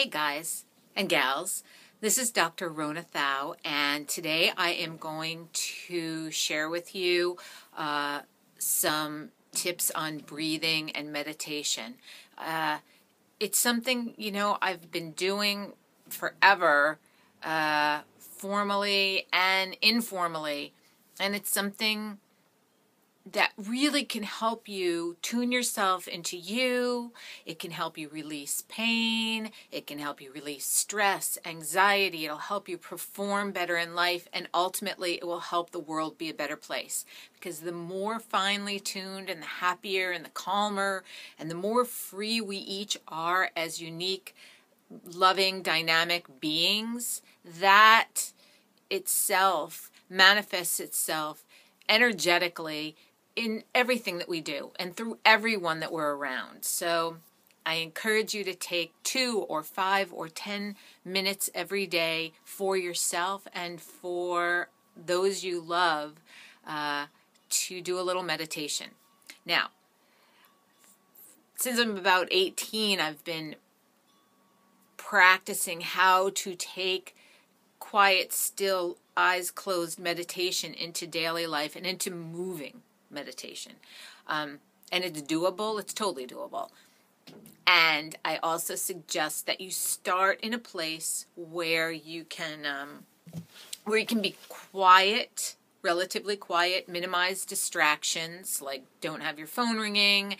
Hey guys and gals, this is Dr. Rona Thau, and today I am going to share with you some tips on breathing and meditation. It's something, you know, I've been doing forever, formally and informally, and it's something that really can help you tune yourself into you. It can help you release pain. It can help you release stress, anxiety. It'll help you perform better in life, and ultimately it will help the world be a better place, because the more finely tuned and the happier and the calmer and the more free we each are as unique, loving, dynamic beings, that itself manifests itself energetically in everything that we do and through everyone that we're around. So I encourage you to take 2 or 5 or 10 minutes every day for yourself and for those you love to do a little meditation. Now, since I'm about 18, I've been practicing how to take quiet, still, eyes closed meditation into daily life and into moving meditation, and it's doable. It's totally doable. And I also suggest that you start in a place where you can be quiet, relatively quiet, minimize distractions, like don't have your phone ringing,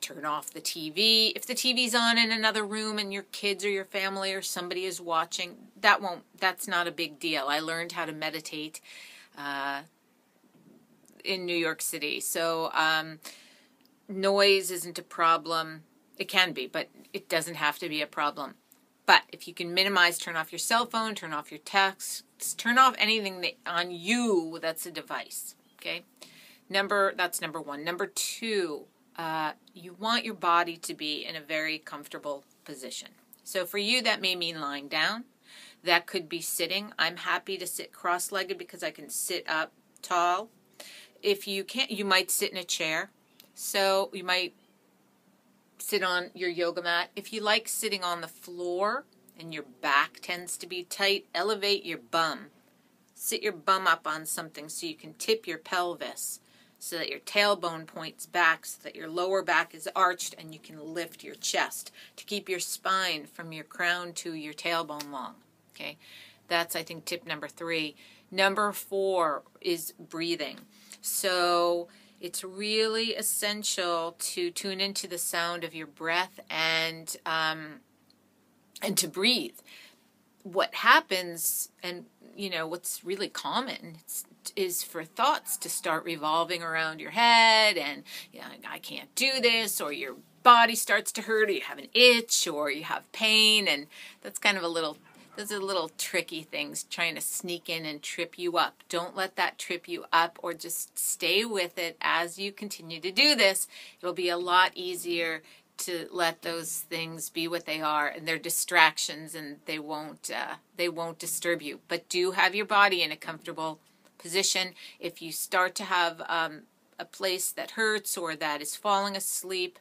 turn off the TV. If the TV's on in another room and your kids or your family or somebody is watching, that's not a big deal. I learned how to meditate in New York City. So noise isn't a problem. It can be, but it doesn't have to be a problem. But if you can minimize, turn off your cell phone, turn off your texts, turn off anything on you that's a device. Okay? That's number one. Number two, you want your body to be in a very comfortable position. So for you, that may mean lying down. That could be sitting. I'm happy to sit cross-legged because I can sit up tall. If you can't, you might sit in a chair. So you might sit on your yoga mat. If you like sitting on the floor and your back tends to be tight, elevate your bum. Sit your bum up on something so you can tip your pelvis, so that your tailbone points back, so that your lower back is arched and you can lift your chest to keep your spine from your crown to your tailbone long. Okay, that's, I think, tip number three. Number four is breathing. So it's really essential to tune into the sound of your breath and to breathe. What happens, and you know what's really common, is for thoughts to start revolving around your head, and you know, I can't do this, or your body starts to hurt, or you have an itch, or you have pain, and that's kind of a little. Those are little tricky things trying to sneak in and trip you up. Don't let that trip you up, or just stay with it as you continue to do this. It'll be a lot easier to let those things be what they are, and they're distractions, and they won't disturb you. But do have your body in a comfortable position. If you start to have a place that hurts or that is falling asleep,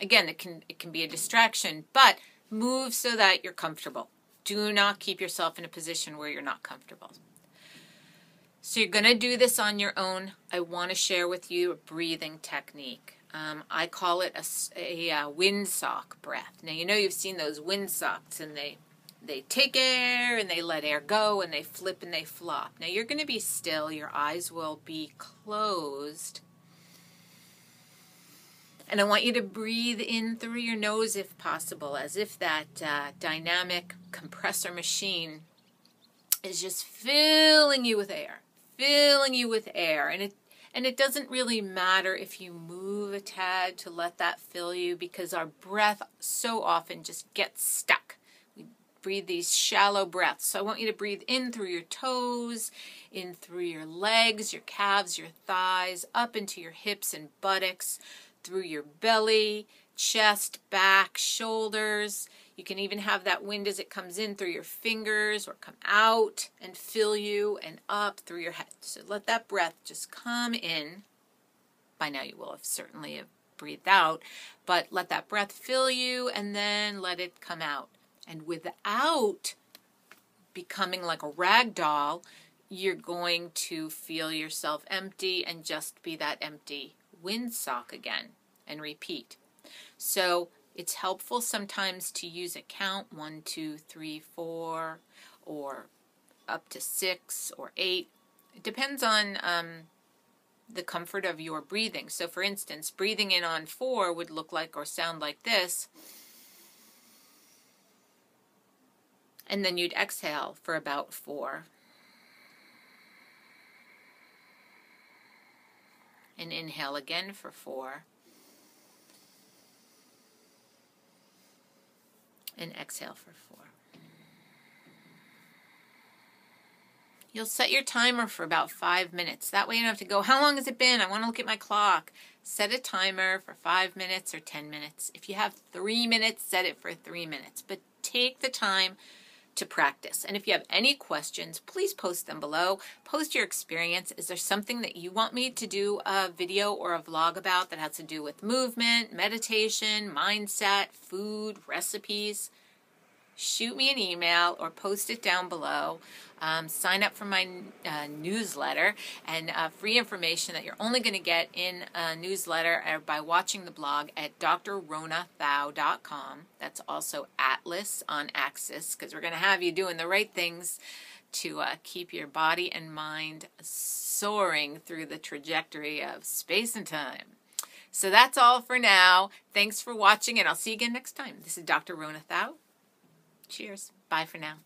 again, it can be a distraction. But move so that you're comfortable. Do not keep yourself in a position where you're not comfortable. So you're going to do this on your own. I want to share with you a breathing technique. I call it a windsock breath. Now, you know, you've seen those windsocks, and they take air and they let air go and they flip and they flop. Now, you're going to be still. Your eyes will be closed. And I want you to breathe in through your nose if possible, as if that dynamic compressor machine is just filling you with air, and it doesn't really matter if you move a tad to let that fill you, because our breath so often just gets stuck. We breathe these shallow breaths. So I want you to breathe in through your toes, in through your legs, your calves, your thighs, up into your hips and buttocks, through your belly, chest, back, shoulders. You can even have that wind as it comes in through your fingers or come out and fill you, and up through your head. So let that breath just come in. By now you will have certainly have breathed out, but let that breath fill you and then let it come out. And without becoming like a rag doll, you're going to feel yourself empty and just be that empty windsock again, and repeat. So it's helpful sometimes to use a count, 1, 2, 3, 4, or up to 6 or 8. It depends on the comfort of your breathing. So for instance, breathing in on 4 would look like or sound like this. And then you'd exhale for about 4. And inhale again for 4. And exhale for 4. You'll set your timer for about 5 minutes. That way you don't have to go, how long has it been? I want to look at my clock. Set a timer for 5 minutes or 10 minutes. If you have 3 minutes, set it for 3 minutes. But take the time to practice. And if you have any questions, please post them below. Post your experience. Is there something that you want me to do a video or a vlog about that has to do with movement, meditation, mindset, food, recipes? Shoot me an email or post it down below. Sign up for my newsletter, and free information that you're only going to get in a newsletter or by watching the blog at drronathau.com. That's also Atlas on Axis, because we're going to have you doing the right things to keep your body and mind soaring through the trajectory of space and time. So that's all for now. Thanks for watching, and I'll see you again next time. This is Dr. Rona Thau. Cheers. Bye for now.